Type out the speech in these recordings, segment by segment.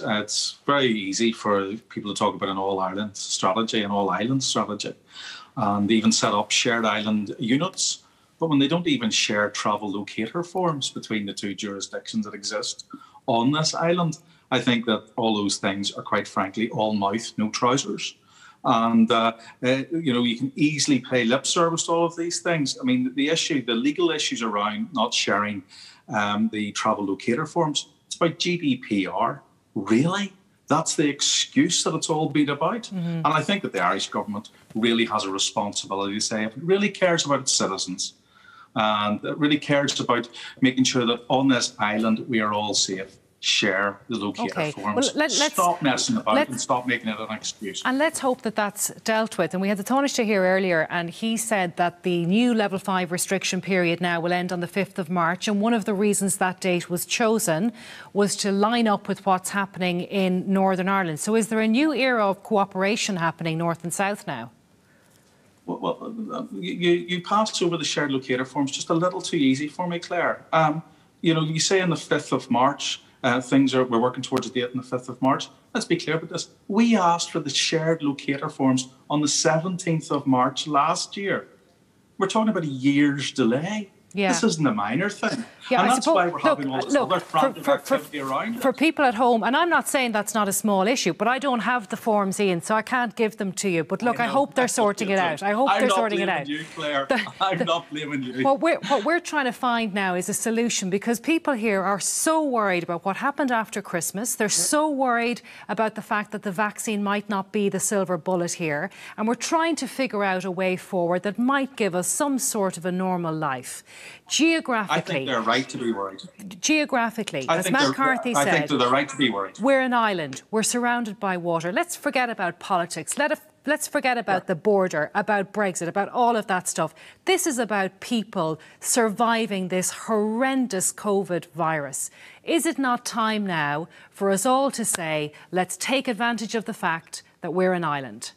It's very easy for people to talk about an all-Ireland strategy, an all-island strategy, and even set up shared island units. But when they don't even share travel locator forms between the two jurisdictions that exist on this island, I think that all those things are, quite frankly, all mouth, no trousers. And, you know, you can easily pay lip service to all of these things. I mean, the issue, the legal issues around not sharing the travel locator forms, it's about GDPR. Really? That's the excuse that it's all been about? Mm-hmm. And I think that the Irish government really has a responsibility to say, if it really cares about its citizens and it really cares about making sure that on this island we are all safe, share the locator forms. Well, stop messing about and stop making it an excuse. And let's hope that that's dealt with. And we had the Taoiseach here earlier, and he said that the new Level 5 restriction period now will end on the 5th of March. And one of the reasons that date was chosen was to line up with what's happening in Northern Ireland. So is there a new era of cooperation happening north and south now? Well, you passed over the shared locator forms just a little too easy for me, Claire. You know, you say on the 5th of March, we're working towards a date on the 5th of March. Let's be clear about this. We asked for the shared locator forms on the 17th of March last year. We're talking about a year's delay. Yeah. This isn't a minor thing. Yeah, and that's why we're having all this other frantic activity around it. For people at home, and I'm not saying that's not a small issue, but I don't have the forms, Ian, so I can't give them to you. But look, I hope they're sorting it out. I hope they're sorting it out. I'm not blaming you, Claire. I'm not blaming you. What we're trying to find now is a solution, because people here are so worried about what happened after Christmas. They're so worried about the fact that the vaccine might not be the silver bullet here. And we're trying to figure out a way forward that might give us some sort of a normal life. Geographically, I think they're right to be worried. Geographically, as Matt Carthy said, I think they're right to be worried. We're an island. We're surrounded by water. Let's forget about politics. Let's forget about the border, about Brexit, about all of that stuff. This is about people surviving this horrendous COVID virus. Is it not time now for us all to say, let's take advantage of the fact that we're an island?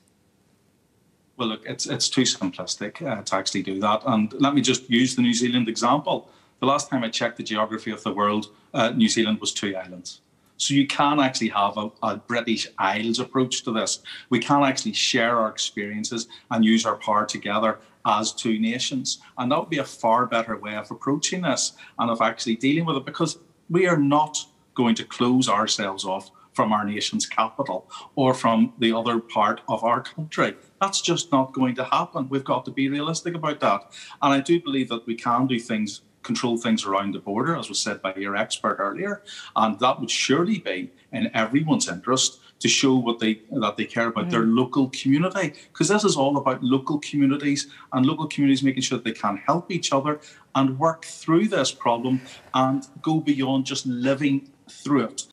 Well, look, it's too simplistic to actually do that. And let me just use the New Zealand example. The last time I checked the geography of the world, New Zealand was two islands. So you can actually have a British Isles approach to this. We can actually share our experiences and use our power together as two nations. And that would be a far better way of approaching this and of actually dealing with it, because we are not going to close ourselves off from our nation's capital or from the other part of our country. That's just not going to happen. We've got to be realistic about that. And I do believe that we can do things, control things around the border, as was said by your expert earlier. And that would surely be in everyone's interest to show what that they care about their local community. Because this is all about local communities, and local communities making sure that they can help each other and work through this problem and go beyond just living through it.